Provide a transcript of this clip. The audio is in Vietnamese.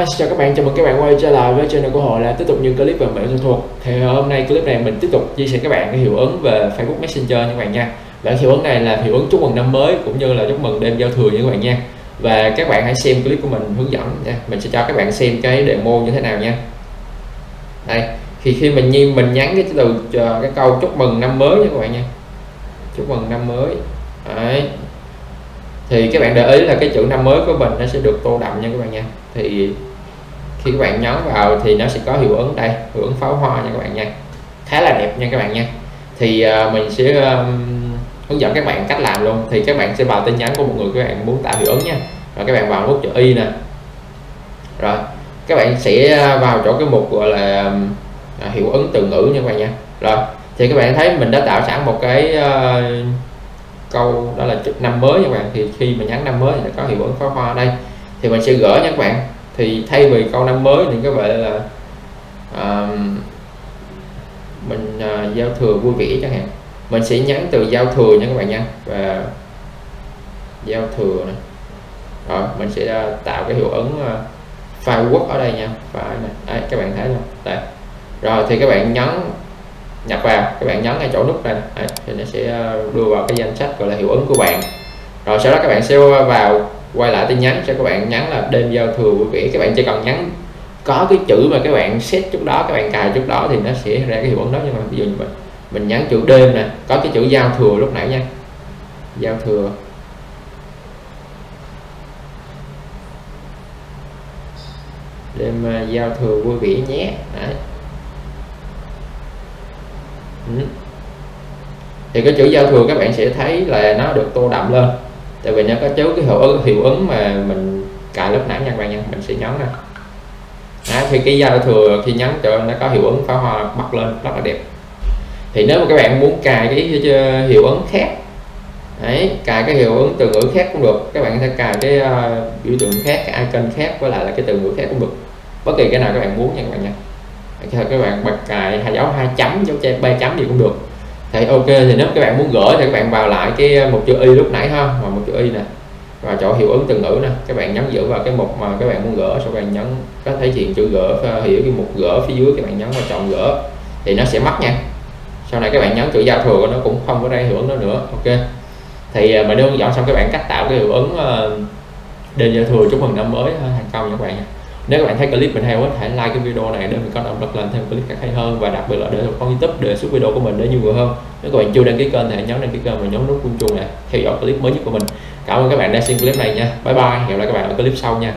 Hi, chào các bạn, chào mừng các bạn quay trở lại với channel của Hội, là tiếp tục những clip về mạng thuật. Thì hôm nay clip này mình tiếp tục chia sẻ các bạn cái hiệu ứng về Facebook Messenger nha các bạn nha. Và hiệu ứng này là hiệu ứng chúc mừng năm mới cũng như là chúc mừng đêm giao thừa nha các bạn nha. Và các bạn hãy xem clip của mình hướng dẫn nha. Mình sẽ cho các bạn xem cái demo như thế nào nha. Đây, khi mình nhắn cái từ cái câu chúc mừng năm mới nha các bạn nha. Chúc mừng năm mới. Đấy. Thì các bạn để ý là cái chữ năm mới của mình nó sẽ được tô đậm nha các bạn nha. Thì khi các bạn nhấn vào thì nó sẽ có hiệu ứng đây, hiệu ứng pháo hoa nha các bạn nha, khá là đẹp nha các bạn nha. Thì mình sẽ hướng dẫn các bạn cách làm luôn. Thì các bạn sẽ vào tin nhắn của một người các bạn muốn tạo hiệu ứng nha, rồi các bạn vào nút chữ y nè, rồi các bạn sẽ vào chỗ cái mục gọi là hiệu ứng từ ngữ nha các bạn nha. Rồi thì các bạn thấy mình đã tạo sẵn một cái câu đó là chúc năm mới nha các bạn. Thì khi mà nhắn năm mới thì nó có hiệu ứng pháo hoa đây, thì mình sẽ gửi nha các bạn. Thì thay vì câu năm mới thì các bạn là giao thừa vui vẻ chẳng hạn, mình sẽ nhắn từ giao thừa nha các bạn nha, và giao thừa này. Rồi mình sẽ tạo cái hiệu ứng firework ở đây nha, đấy, các bạn thấy không đây. Rồi thì các bạn nhấn nhập vào, các bạn nhấn ngay chỗ nút này đấy, thì nó sẽ đưa vào cái danh sách gọi là hiệu ứng của bạn. Rồi sau đó các bạn sẽ vào quay lại tin nhắn, cho các bạn nhắn là đêm giao thừa vui vẻ. Các bạn chỉ cần nhắn có cái chữ mà các bạn set trước đó, các bạn cài trước đó thì nó sẽ ra cái hiệu ứng đó. Nhưng mà ví dụ như mình nhắn chữ đêm nè, có cái chữ giao thừa lúc nãy nha, giao thừa đêm giao thừa vui vẻ nhé. Đấy. Thì cái chữ giao thừa các bạn sẽ thấy là nó được tô đậm lên, tại vì nó có chứa cái hiệu ứng mà mình cài lúc nãy nha các bạn nha. Mình sẽ nhấn nè, thì cái giao thừa khi nhấn cho nó có hiệu ứng pháo hoa bật lên rất là đẹp. Thì nếu mà các bạn muốn cài cái hiệu ứng khác đấy, cài cái hiệu ứng từ ngữ khác cũng được, các bạn có thể cài cái biểu tượng khác, cái icon khác với lại là cái từ ngữ khác cũng được, bất kỳ cái nào các bạn muốn nha các bạn nha. Các bạn bật cài hai dấu, hai chấm, dấu chấm, ba chấm gì cũng được. Thì ok, thì nếu các bạn muốn gửi thì các bạn vào lại cái mục chữ y lúc nãy ha, và mục chữ y nè, và chỗ hiệu ứng từ ngữ nè, các bạn nhấn giữ vào cái mục mà các bạn muốn gửi, sau các bạn nhấn có thể hiện chữ gửi, hiểu cái mục gửi phía dưới, các bạn nhấn vào chọn gửi thì nó sẽ mất nha. Sau này các bạn nhấn chữ giao thừa nó cũng không có ra hiệu ứng đó nữa. Ok, thì mình đã hướng dẫn xong các bạn cách tạo cái hiệu ứng đêm giao thừa chúc mừng năm mới thành công nha các bạn nha. Nếu các bạn thấy clip mình hay quá, hãy like cái video này để mình có động lực làm thêm clip khác hay hơn, và đặc biệt là để con YouTube để xuất video của mình để nhiều người hơn. Nếu các bạn chưa đăng ký kênh thì hãy nhấn đăng ký kênh và nhấn nút chuông này theo dõi clip mới nhất của mình. Cảm ơn các bạn đã xem clip này nha. Bye bye, hẹn gặp lại các bạn ở clip sau nha.